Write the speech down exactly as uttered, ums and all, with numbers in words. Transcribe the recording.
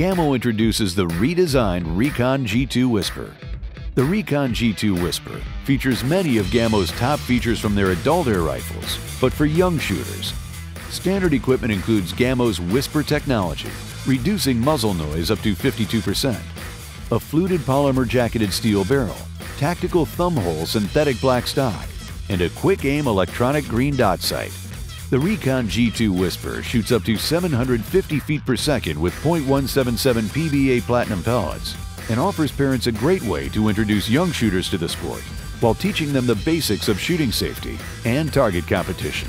Gamo introduces the redesigned Recon G two Whisper. The Recon G two Whisper features many of Gamo's top features from their adult air rifles, but for young shooters. Standard equipment includes Gamo's Whisper technology, reducing muzzle noise up to fifty-two percent, a fluted polymer jacketed steel barrel, tactical thumbhole synthetic black stock, and a quick aim electronic green dot sight. The Recon G two Whisper shoots up to seven hundred fifty feet per second with point one seven seven P B A Platinum pellets and offers parents a great way to introduce young shooters to the sport while teaching them the basics of shooting safety and target competition.